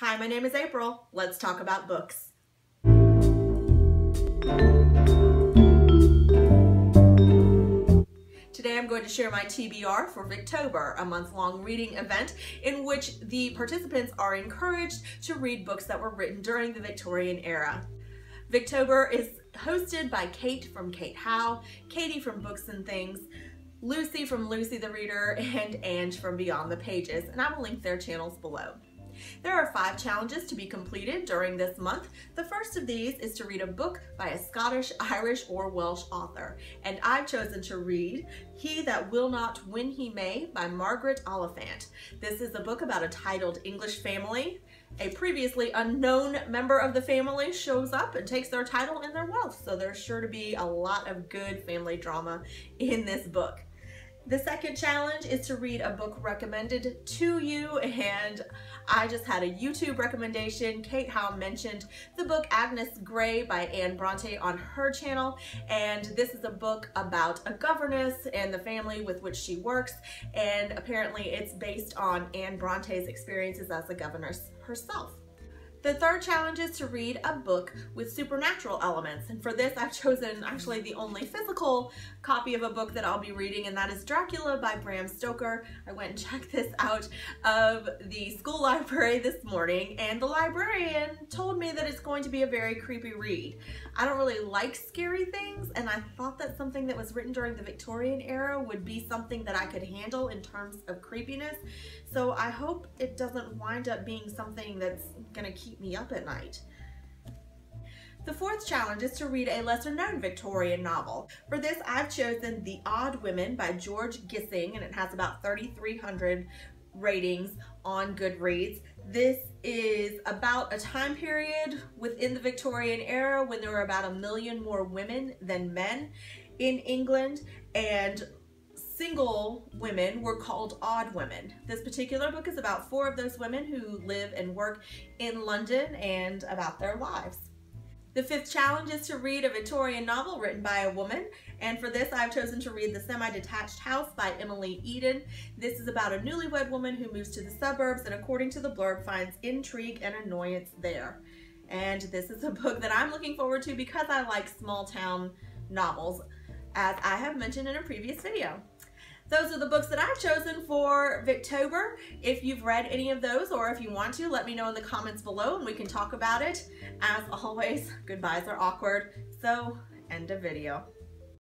Hi, my name is April. Let's talk about books. Today I'm going to share my TBR for Victober, a month-long reading event in which the participants are encouraged to read books that were written during the Victorian era. Victober is hosted by Kate from Kate Howe, Katie from Books and Things, Lucy from Lucy the Reader, and Ange from Beyond the Pages, and I will link their channels below. There are 5 challenges to be completed during this month. The first of these is to read a book by a Scottish, Irish, or Welsh author, and I've chosen to read He That Will Not Win He May by Margaret Oliphant. This is a book about a titled English family. A previously unknown member of the family shows up and takes their title and their wealth, so there's sure to be a lot of good family drama in this book. The second challenge is to read a book recommended to you, and I just had a YouTube recommendation. Kate Howe mentioned the book Agnes Grey by Anne Bronte on her channel, and this is a book about a governess and the family with which she works, and apparently it's based on Anne Bronte's experiences as a governess herself. The third challenge is to read a book with supernatural elements, and for this I've chosen actually the only physical copy of a book that I'll be reading, and that is Dracula by Bram Stoker. I went and checked this out of the school library this morning, and the librarian told me that it's going to be a very creepy read. I don't really like scary things, and I thought that something that was written during the Victorian era would be something that I could handle in terms of creepiness, so I hope it doesn't wind up being something that's going to keep me up at night. The fourth challenge is to read a lesser-known Victorian novel. For this, I've chosen The Odd Women by George Gissing, and it has about 3,300 ratings on Goodreads. This is about a time period within the Victorian era when there were about 1 million more women than men in England, and single women were called odd women. This particular book is about 4 of those women who live and work in London and about their lives. The fifth challenge is to read a Victorian novel written by a woman, and for this I've chosen to read The Semi-Detached House by Emily Eden. This is about a newlywed woman who moves to the suburbs and, according to the blurb, finds intrigue and annoyance there. And this is a book that I'm looking forward to because I like small town novels, as I have mentioned in a previous video. Those are the books that I've chosen for Victober. If you've read any of those, or if you want to, let me know in the comments below and we can talk about it. As always, goodbyes are awkward, so end of video.